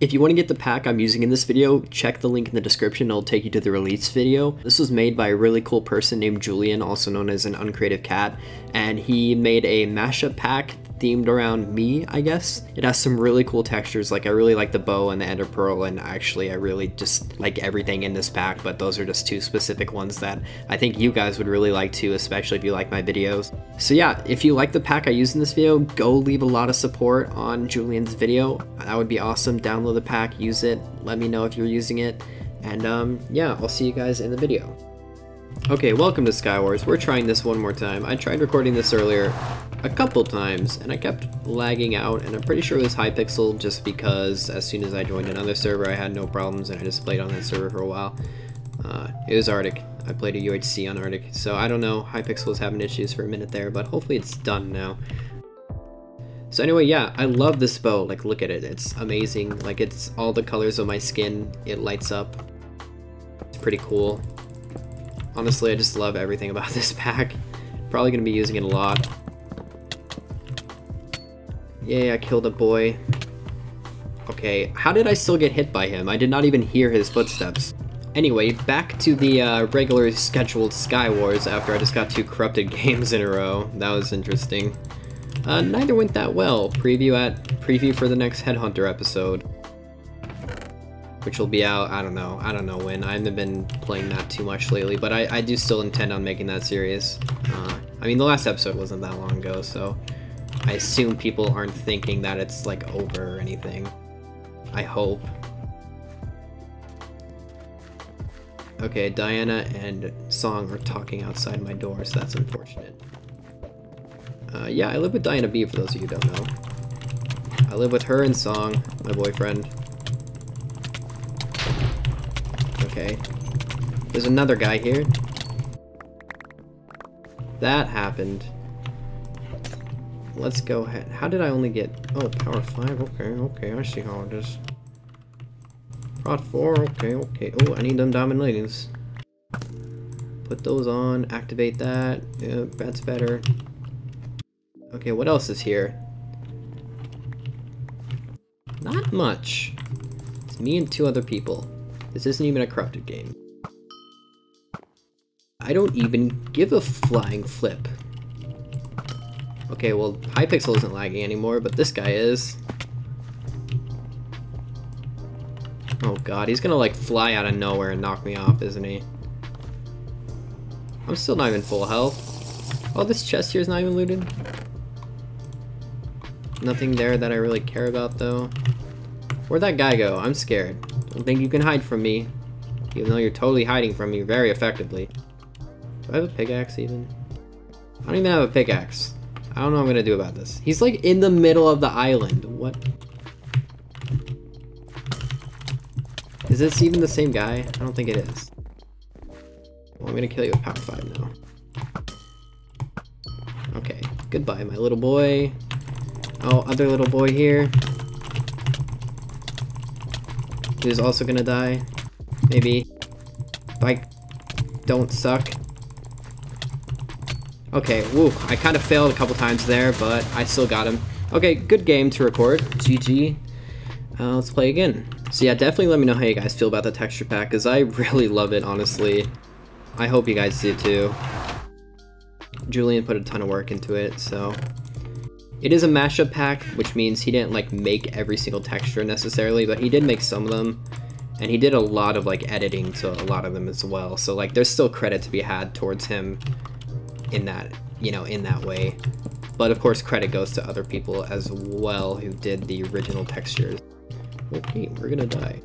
If you want to get the pack I'm using in this video, check the link in the description, it'll take you to the release video. This was made by a really cool person named Julian, also known as an Uncreative Cat, and he made a mashup pack themed around me, I guess. It has some really cool textures, like I really like the bow and the ender pearl, and actually I really just like everything in this pack, but those are just two specific ones that I think you guys would really like too, especially if you like my videos. So yeah, if you like the pack I used in this video, go leave a lot of support on Julian's video. That would be awesome. Download the pack, use it, let me know if you're using it, and yeah, I'll see you guys in the video. Okay, welcome to SkyWars. We're trying this one more time. I tried recording this earlier a couple times and I kept lagging out, and I'm pretty sure it was Hypixel, just because as soon as I joined another server I had no problems and I just played on that server for a while. It was Arctic. I played a UHC on Arctic, so I don't know, Hypixel was having issues for a minute there, but hopefully it's done now. So anyway, yeah, I love this bow. Like, look at it, it's amazing. Like, it's all the colors of my skin, it lights up, it's pretty cool. Honestly, I just love everything about this pack. Probably gonna be using it a lot. Yay, I killed a boy. Okay, how did I still get hit by him? I did not even hear his footsteps. Anyway, back to the regular scheduled SkyWars after I just got two corrupted games in a row. That was interesting. Neither went that well. Preview for the next Headhunter episode, which will be out, I don't know when. I haven't been playing that too much lately, but I do still intend on making that series. I mean, the last episode wasn't that long ago, so I assume people aren't thinking that it's like over or anything. I hope. Okay, Diana and Song are talking outside my door, so that's unfortunate. Yeah, I live with Diana B, for those of you who don't know. I live with her and Song, my boyfriend. Okay. There's another guy here. That happened. Let's go ahead. How did I only get... Oh, power 5. Okay. I see how it is. Prod 4. Okay. Oh, I need them diamond ladies. Put those on. Activate that. Yep, that's better. Okay, what else is here? Not much. It's me and two other people. This isn't even a corrupted game. I don't even give a flying flip. Okay, well, Hypixel isn't lagging anymore, but this guy is. Oh god, he's gonna like fly out of nowhere and knock me off, isn't he? I'm still not even full health. Oh, this chest here is not even looted. Nothing there that I really care about, though. Where'd that guy go? I'm scared. Don't think you can hide from me, even though you're totally hiding from me very effectively. Do I have a pickaxe even? I don't even have a pickaxe. I don't know what I'm gonna do about this. He's like in the middle of the island. What? Is this even the same guy? I don't think it is. Well, I'm gonna kill you with power 5 now. Okay, goodbye, my little boy. Oh, other little boy here. Who's also gonna die. Maybe. If I don't suck. Okay, woo, I kind of failed a couple times there, but I still got him. Okay, good game to record. GG. Let's play again. So yeah, definitely let me know how you guys feel about the texture pack, because I really love it, honestly. I hope you guys do too. Julian put a ton of work into it, so... It is a mashup pack, which means he didn't like make every single texture necessarily, but he did make some of them, and he did a lot of like editing to a lot of them as well. So like there's still credit to be had towards him in that, you know, in that way. But of course credit goes to other people as well who did the original textures. Okay, we're gonna die.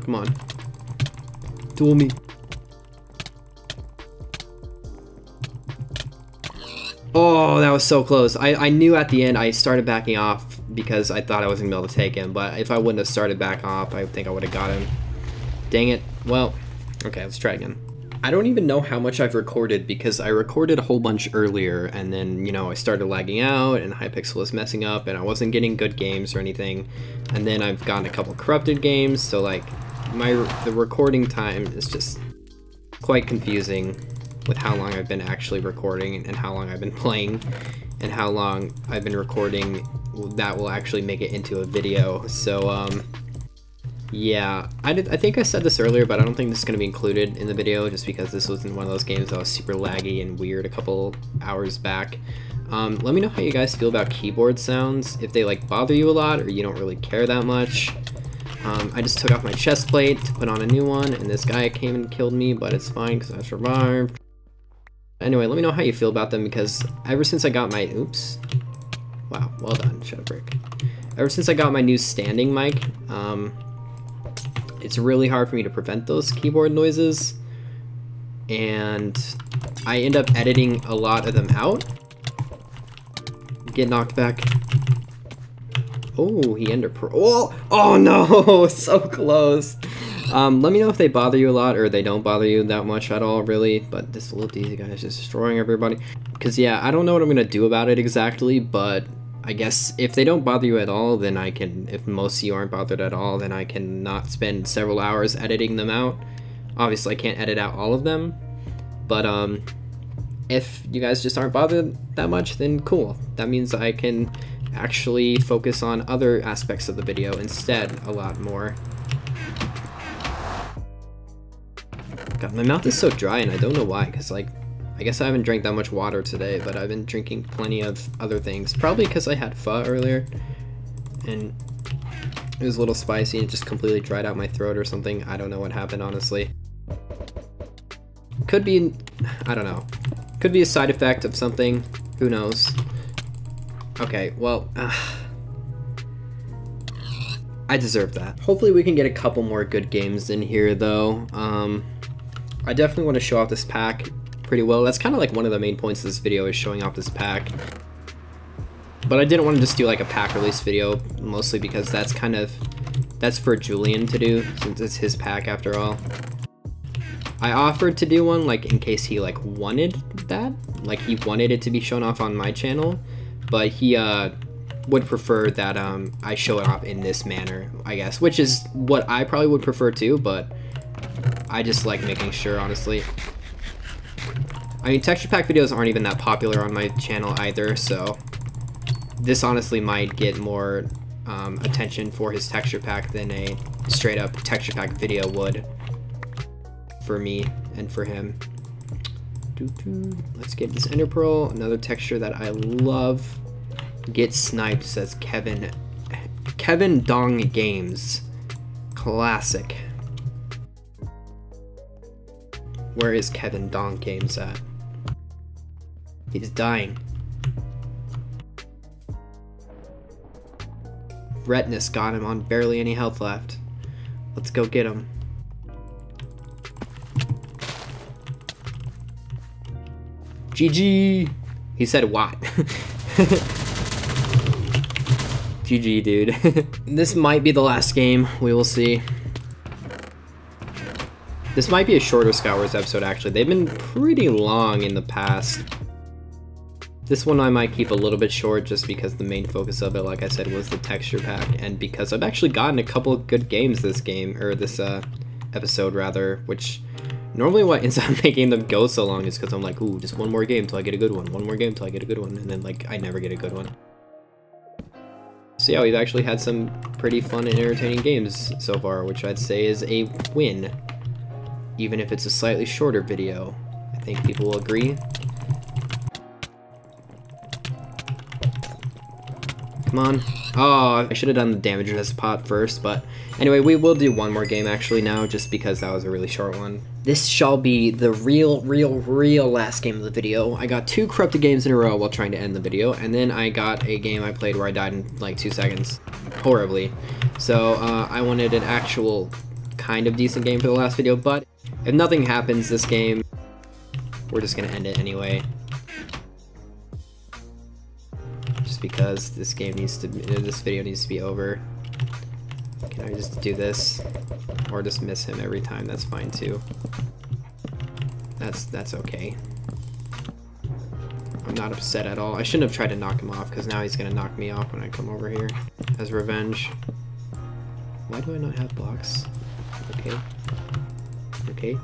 Come on. Duel me. Oh, that was so close. I knew at the end I started backing off because I thought I wasn't going to be able to take him, but if I wouldn't have started back off, I think I would have got him. Dang it. Well, okay, let's try again. I don't even know how much I've recorded because I recorded a whole bunch earlier and then, you know, I started lagging out and Hypixel was messing up and I wasn't getting good games or anything. And then I've gotten a couple corrupted games, so like the recording time is just quite confusing with how long I've been actually recording and how long I've been playing. and how long I've been recording, that will actually make it into a video. So yeah, I think I said this earlier, but I don't think this is going to be included in the video just because this wasn't one of those games that was super laggy and weird a couple hours back. Let me know how you guys feel about keyboard sounds, if they like bother you a lot or you don't really care that much. I just took off my chest plate to put on a new one, and this guy came and killed me, but it's fine because I survived. Anyway, let me know how you feel about them, because ever since I got my oops, wow, well done, ShutUpBrick. Ever since I got my new standing mic, it's really hard for me to prevent those keyboard noises, and I end up editing a lot of them out. Get knocked back. Oh, he ender pearl. Oh, oh no, so close. Let me know if they bother you a lot or they don't bother you that much at all, really. But this little DZ guy is just destroying everybody. Because, yeah, I don't know what I'm going to do about it exactly, but I guess if they don't bother you at all, then I can, if most of you aren't bothered at all, then I can not spend several hours editing them out. Obviously, I can't edit out all of them, but, if you guys just aren't bothered that much, then cool. That means I can actually focus on other aspects of the video instead a lot more. God, my mouth is so dry and I don't know why, because like, I guess I haven't drank that much water today, but I've been drinking plenty of other things. Probably because I had pho earlier and it was a little spicy and it just completely dried out my throat or something. I don't know what happened, honestly. Could be, I don't know. Could be a side effect of something, who knows. Okay, well, I deserve that. Hopefully we can get a couple more good games in here though. I definitely want to show off this pack pretty well. That's kind of like one of the main points of this video, is showing off this pack. But I didn't want to just do like a pack release video, mostly because that's kind of, that's for Julian to do, since it's his pack after all. I offered to do one, like, in case he, like, wanted that. Like, he wanted it to be shown off on my channel, but he, would prefer that, I show it off in this manner, I guess, which is what I probably would prefer too, but I just like making sure, honestly. I mean, texture pack videos aren't even that popular on my channel either, so this honestly might get more, attention for his texture pack than a straight-up texture pack video would. For me and for him. Let's get this ender pearl, another texture that I love. Get sniped, says Kevin Dong Games. Classic. Where is Kevin Dong Games at? He's dying. Retinus got him on barely any health left. Let's go get him. GG! He said what? GG, dude. This might be the last game. We will see. This might be a shorter SkyWars episode, actually. They've been pretty long in the past. This one I might keep a little bit short just because the main focus of it, like I said, was the texture pack, and because I've actually gotten a couple of good games this game, or this episode rather, which normally what ends up making them go so long is because I'm like, ooh, just one more game till I get a good one, one more game till I get a good one, and then like I never get a good one. So yeah, we've actually had some pretty fun and entertaining games so far, which I'd say is a win. Even if it's a slightly shorter video, I think people will agree. Come on. Oh, I should have done the damage resist pot first, but anyway, we will do one more game actually now, just because that was a really short one. This shall be the real last game of the video. I got 2 corrupted games in a row while trying to end the video, and then I got a game I played where I died in like 2 seconds. Horribly. So I wanted an actual kind of decent game for the last video, but if nothing happens this game, we're just gonna end it anyway. Because this game needs to, this video needs to be over. Can I just do this? Or just miss him every time, that's fine too. That's okay. I'm not upset at all. I shouldn't have tried to knock him off, because now he's gonna knock me off when I come over here as revenge. Why do I not have blocks? Okay. Okay.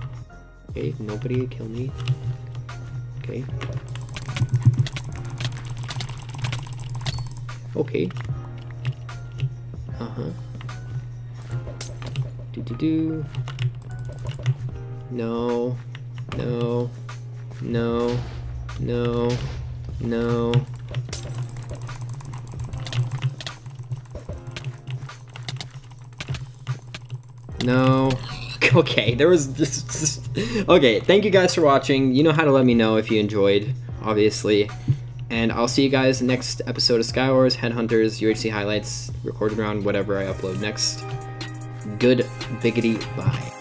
Okay, nobody kill me. Okay. Okay. No. No. No. No. No. No. Okay, there was just... Okay, thank you guys for watching. You know how to let me know if you enjoyed, obviously. And I'll see you guys next episode of SkyWars, Headhunters, UHC highlights, recorded around whatever I upload next. Good biggity bye.